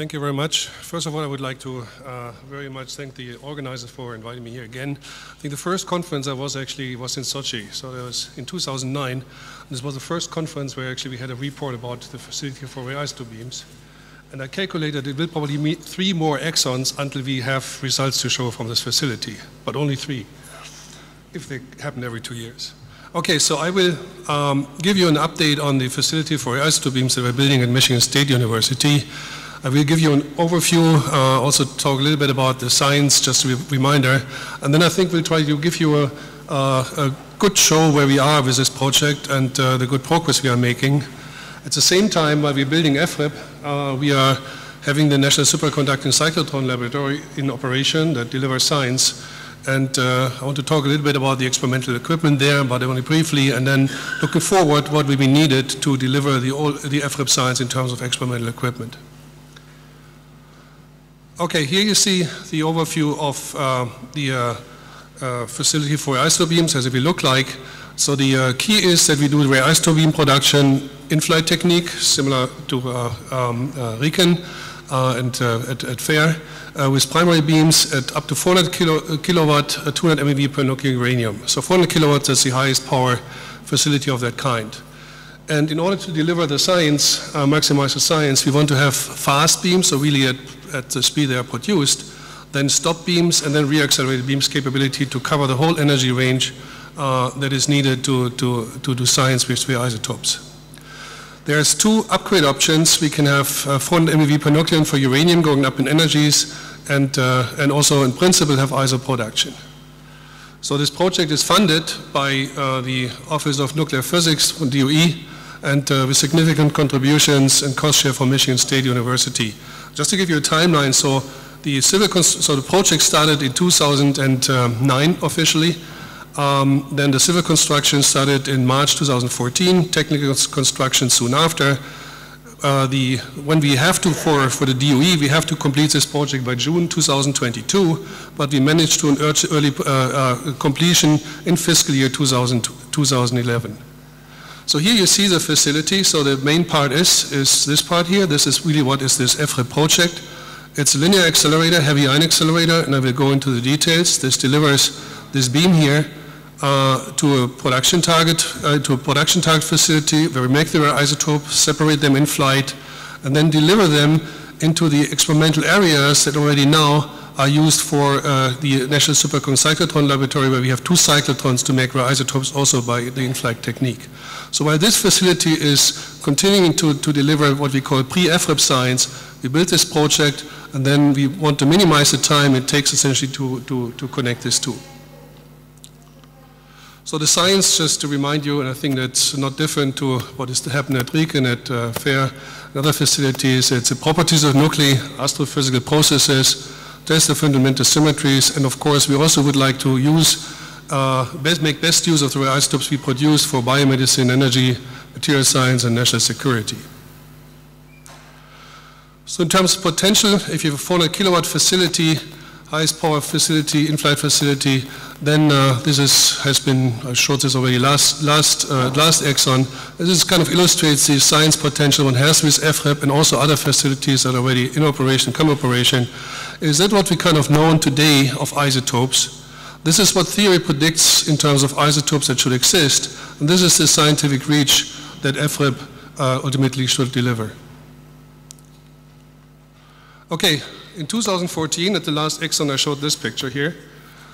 Thank you very much. First of all, I would like to very much thank the organizers for inviting me here again. I think the first conference I was in Sochi. So that was in 2009. This was the first conference where actually we had a report about the facility for rare ice tube beams. And I calculated it will probably meet 3 more exons until we have results to show from this facility, but only 3, if they happen every 2 years. Okay, so I will give you an update on the facility for rare ice tube beams that we're building at Michigan State University. I will give you an overview, also talk a little bit about the science, just a reminder, and then I think we'll try to give you a good show where we are with this project and the good progress we are making. At the same time, while we're building FRIB, we are having the National Superconducting Cyclotron Laboratory in operation that delivers science. And I want to talk a little bit about the experimental equipment there, but only briefly, and then looking forward what will be needed to deliver the FRIB science in terms of experimental equipment. Okay, here you see the overview of the facility for rare ice tube beams as it will look like. So the key is that we do rare ice tube beam production in-flight technique, similar to RIKEN. At FAIR, with primary beams at up to 400 kilowatt, 200 MeV per nuclear uranium. So 400 kilowatts is the highest power facility of that kind. And in order to deliver the science, maximize the science, we want to have fast beams, so really at the speed they are produced, then stop beams, and then reaccelerated beams capability to cover the whole energy range that is needed to do science with rare isotopes. There's 2 upgrade options. We can have 400 MeV per nucleon for uranium going up in energies and also in principle have iso production. So this project is funded by the Office of Nuclear Physics, DOE, and with significant contributions and cost share from Michigan State University. Just to give you a timeline, so the project started in 2009 officially. Then the civil construction started in March 2014, technical construction soon after. When we have to, for the DOE, we have to complete this project by June 2022, but we managed to an early completion in fiscal year 2011. So here you see the facility. So the main part is this part here. This is really what is this FRIB project. It's a linear accelerator, heavy ion accelerator, and I will go into the details. This delivers this beam here to a production target facility where we make the rare isotopes, separate them in flight, and then deliver them into the experimental areas that already now are used for the National Superconducting Cyclotron Laboratory, where we have 2 cyclotrons to make rare isotopes also by the in-flight technique. So while this facility is continuing to deliver what we call pre-FRIB science, we built this project, and then we want to minimize the time it takes essentially to connect these 2. So the science, just to remind you, and I think that's not different to what is happening at RIKEN, at FAIR, and other facilities, it's the properties of nuclei, astrophysical processes, test the fundamental symmetries, and of course we also would like to use, make best use of the rare isotopes we produce for biomedicine, energy, material science, and national security. So in terms of potential, if you have a 400 kilowatt facility, highest power facility, in-flight facility, then this has been, I showed this already last exon. This kind of illustrates the science potential one has with FRIB and also other facilities that are already in operation, come operation. Is that what we kind of know today of isotopes? This is what theory predicts in terms of isotopes that should exist, and this is the scientific reach that FRIB ultimately should deliver. Okay. In 2014, at the last exon, I showed this picture here.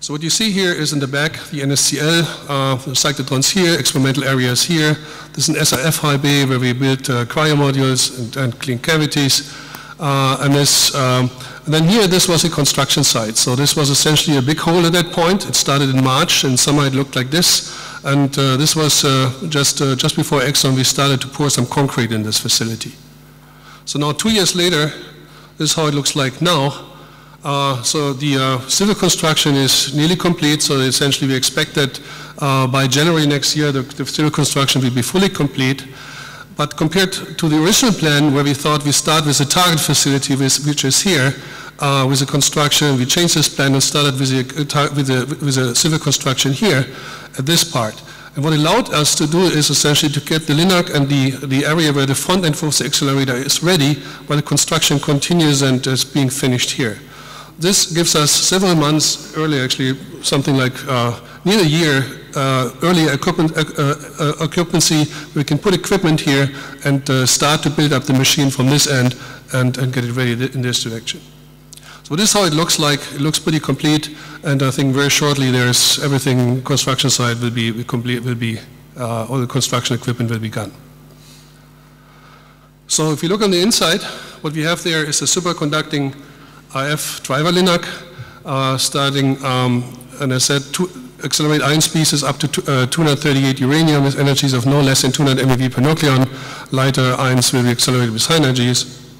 So what you see here is in the back, the NSCL, the cyclotrons here, experimental areas here. This is an SRF FRIB where we built cryomodules and clean cavities. And then here, this was a construction site. So this was essentially a big hole at that point. It started in March, and summer it looked like this. And this was just before exon, we started to pour some concrete in this facility. So now 2 years later, this is how it looks like now. So the civil construction is nearly complete, so essentially we expect that by January next year the civil construction will be fully complete. But compared to the original plan where we thought we start with the target facility which is here, with the construction, we changed this plan and started with the civil construction here at this part. And what it allowed us to do is essentially to get the LINAC and the area where the front end for the accelerator is ready, while the construction continues and is being finished here. This gives us several months earlier, actually something like near a year earlier occupancy. We can put equipment here and start to build up the machine from this end and get it ready in this direction. So this is how it looks like. It looks pretty complete, and I think very shortly there's everything construction side will be complete, will be all the construction equipment will be gone. So if you look on the inside, what we have there is a superconducting RF driver LINAC, starting, and I said, to accelerate ion species up to 238 uranium with energies of no less than 200 MeV per nucleon. Lighter ions will be accelerated with high energies.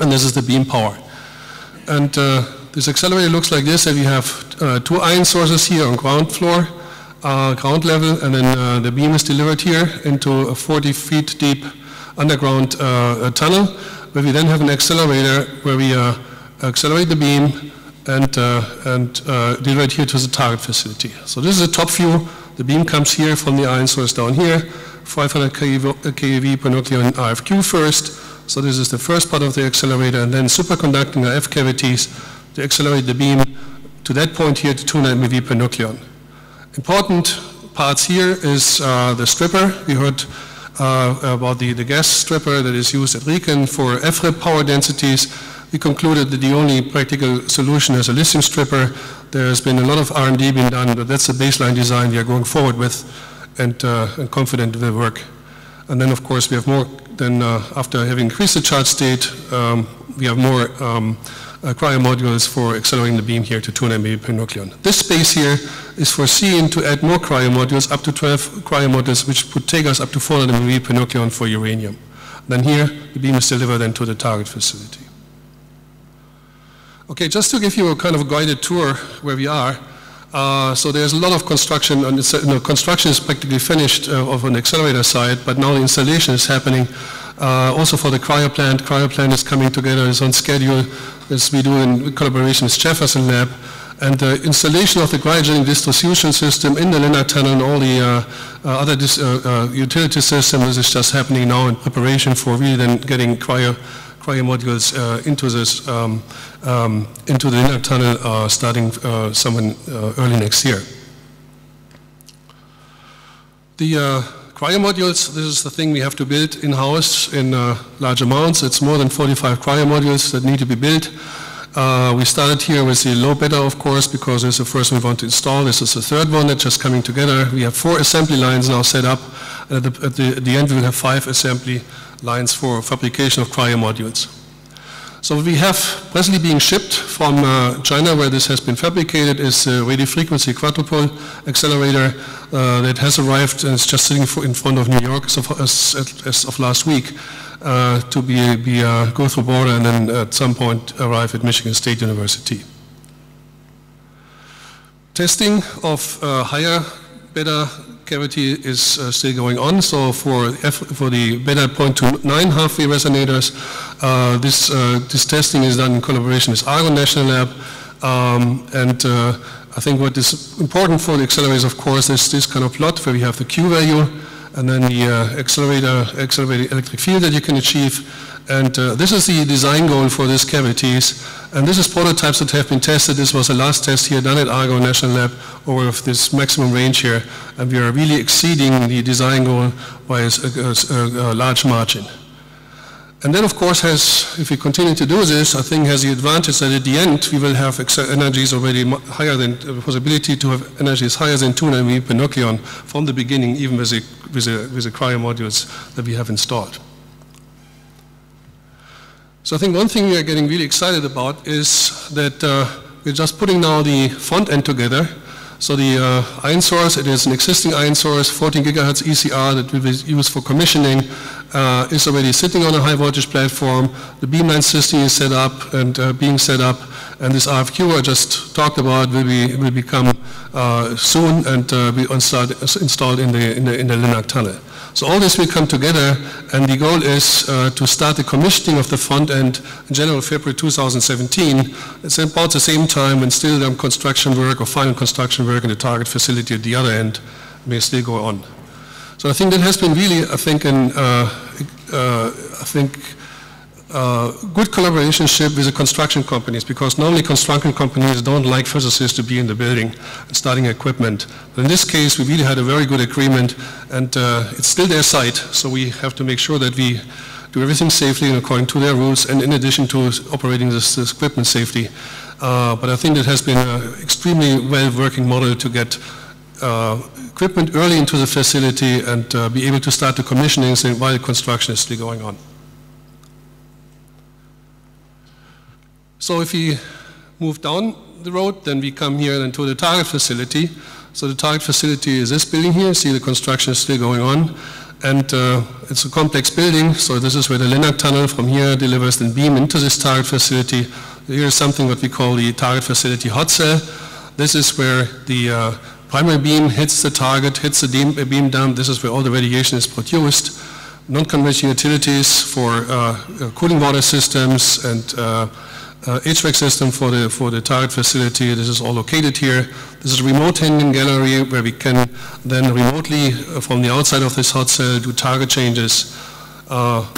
And this is the beam power. And this accelerator looks like this. And we have two ion sources here on ground floor, ground level, and then the beam is delivered here into a 40 feet deep underground tunnel, where we then have an accelerator where we accelerate the beam and deliver it here to the target facility. So this is a top view. The beam comes here from the ion source down here, 500 keV per nucleon RFQ first. So this is the first part of the accelerator, and then superconducting RF cavities to accelerate the beam to that point here to 200 MeV per nucleon. Important parts here is the stripper. We heard about the gas stripper that is used at RIKEN for FRIB power densities. We concluded that the only practical solution is a lithium stripper. There has been a lot of R&D being done, but that's the baseline design we are going forward with, and confident it will work. And then, of course, we have more than, after having increased the charge state, we have more cryo modules for accelerating the beam here to 200 MeV per nucleon. This space here is foreseen to add more cryo modules, up to 12 cryo modules, which would take us up to 400 MeV per nucleon for uranium. Then here, the beam is delivered into the target facility. Okay, just to give you a kind of a guided tour where we are. So there's a lot of construction, and it's, you know, construction is practically finished of an accelerator side, but now the installation is happening. Also for the cryo plant. Cryo plant is coming together, it's on schedule, as we do in collaboration with Jefferson Lab. And the installation of the cryogenic distribution system in the LINAC tunnel and all the other utility systems is just happening now in preparation for really then getting cryo modules into this into the LINAC tunnel starting sometime early next year. The cryo modules, this is the thing we have to build in-house in large amounts. It's more than 45 cryo modules that need to be built. We started here with the low beta, of course, because it's the first one we want to install. This is the third one that's just coming together. We have 4 assembly lines now set up. At the end, we will have 5 assembly lines for fabrication of cryo modules. So we have presently being shipped from China, where this has been fabricated, is a radio frequency quadrupole accelerator that has arrived and is just sitting in front of New York as of last week to go through border and then at some point arrive at Michigan State University. Testing of higher beta cavity is still going on. So for the beta 0.29 half-wave resonators, this testing is done in collaboration with Argonne National Lab. And I think what is important for the accelerators, of course, is this kind of plot where we have the Q value and then the accelerated electric field that you can achieve. And this is the design goal for these cavities. And this is prototypes that have been tested. This was the last test here done at Argonne National Lab over this maximum range here. And we are really exceeding the design goal by a large margin. And that, of course, has, if we continue to do this, I think has the advantage that at the end we will have energies already higher than, the possibility to have energies higher than 200 MeV per nucleon from the beginning, even with the cryo modules that we have installed. So I think one thing we are getting really excited about is that we're just putting now the front end together. So the ion source, it is an existing ion source, 14 gigahertz ECR that will be used for commissioning, is already sitting on a high voltage platform. The beamline system is set up and being set up, and this RFQ I just talked about will become soon and be installed in the LINAC tunnel. So all this will come together, and the goal is to start the commissioning of the front end in general February 2017. It's about the same time when still the construction work or final construction work in the target facility at the other end may still go on. So I think that has been really, I think, good collaborationship with the construction companies, because normally construction companies don't like physicists to be in the building and starting equipment. But in this case, we really had a very good agreement, and it's still their site, so we have to make sure that we do everything safely and according to their rules, and in addition to operating this equipment safely. But I think it has been an extremely well-working model to get equipment early into the facility and be able to start the commissioning while the construction is still going on. So if we move down the road, then we come here into the target facility. So the target facility is this building here. See, the construction is still going on. And it's a complex building. So this is where the Lennart Tunnel from here delivers the beam into this target facility. Here is something what we call the target facility hot cell. This is where the primary beam hits the target, hits the beam dump. This is where all the radiation is produced. Non-conventional utilities for cooling water systems and HVAC system for the target facility. This is all located here. This is a remote hanging gallery where we can then remotely from the outside of this hot cell do target changes.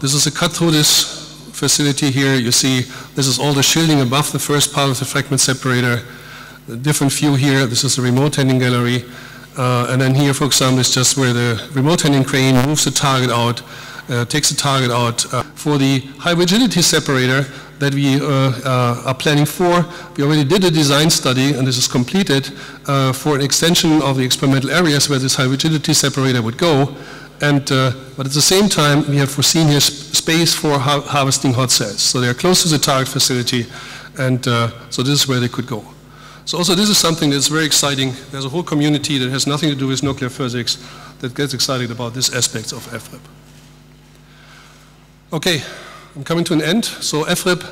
This is a cut through this facility here. You see this is all the shielding above the first part of the fragment separator. A different view here. This is the remote hanging gallery. And then here, for example, is just where the remote hanging crane moves the target out, takes the target out. For the high rigidity separator that we are planning for, we already did a design study, and this is completed for an extension of the experimental areas where this high rigidity separator would go. And, but at the same time, we have foreseen here space for harvesting hot cells. So they are close to the target facility, and so this is where they could go. So also this is something that's very exciting. There's a whole community that has nothing to do with nuclear physics that gets excited about these aspects of FRIB. Okay. I'm coming to an end. So FRIB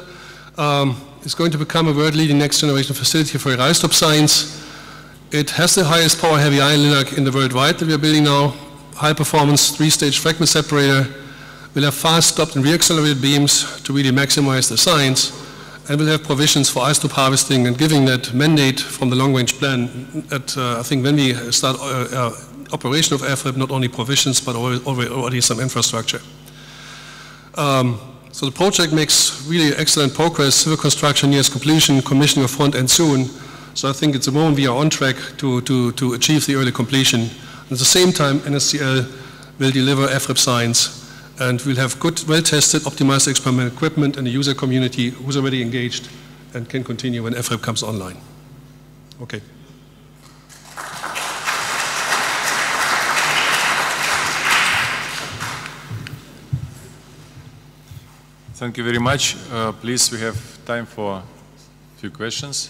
is going to become a world-leading next-generation facility for rheistop science. It has the highest power-heavy ion LINAC in the worldwide that we are building now. High-performance three-stage fragment separator. We'll have fast stopped and re-accelerated beams to really maximize the science, and we'll have provisions for isotope harvesting and giving that mandate from the long-range plan. That I think when we start operation of FRIB, not only provisions but already some infrastructure. So the project makes really excellent progress. Civil construction nears completion, commissioning of front end soon. So I think at the moment we are on track to achieve the early completion. At the same time, NSCL will deliver FRIB science, and we'll have good, well-tested, optimized experimental equipment and a user community who's already engaged and can continue when FRIB comes online. Okay. Thank you very much. Please, we have time for a few questions.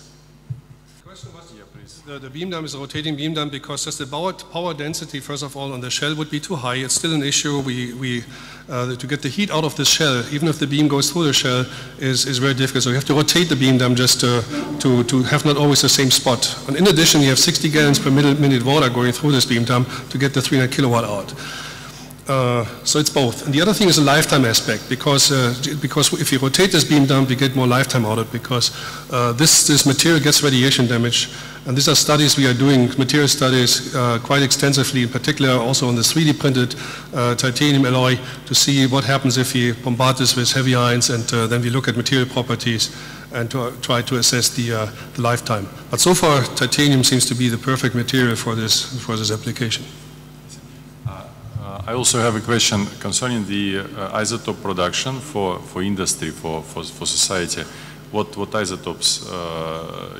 The question was, yeah, please. The beam dump is a rotating beam dump because just the power density, first of all, on the shell would be too high. It's still an issue. To get the heat out of the shell, even if the beam goes through the shell, is very difficult. So you have to rotate the beam dump just to have not always the same spot. And in addition, you have 60 gallons per minute water going through this beam dump to get the 300 kilowatt out. So it's both. And the other thing is the lifetime aspect, because if you rotate this beam dump, you get more lifetime out of it, because this material gets radiation damage. And these are studies we are doing, material studies, quite extensively, in particular also on this 3D printed titanium alloy, to see what happens if we bombard this with heavy ions, and then we look at material properties and to try to assess the lifetime. But so far, titanium seems to be the perfect material for this application. I also have a question concerning the isotope production for industry, for society. What isotopes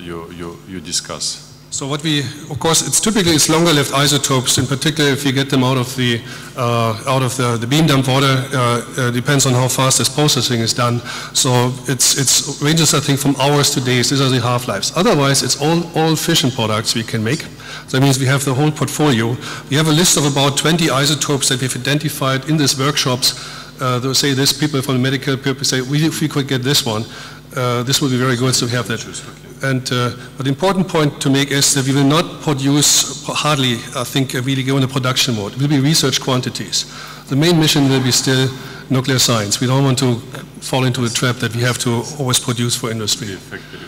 you discuss? So what we, of course, it's typically longer-lived isotopes. In particular, if you get them out of the beam dump water, depends on how fast this processing is done. So it's ranges, I think, from hours to days. These are the half-lives. Otherwise, it's all fission products we can make. So that means we have the whole portfolio. We have a list of about 20 isotopes that we've identified in these workshops. They'll say this, people from the medical people say, if we could get this one, this would be very good. So we have that. And but the important point to make is that we will not produce hardly, I think, really go into production mode. It will be research quantities. The main mission will be still nuclear science. We don't want to fall into the trap that we have to always produce for industry. Effective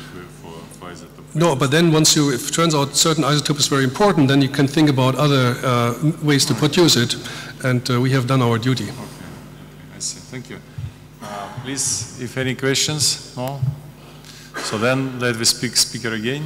for isotopes. No, but then once you, if it turns out certain isotope is very important, then you can think about other ways to produce it, and we have done our duty. Okay. I see. Thank you. Please, if any questions, no? So then let the speaker again.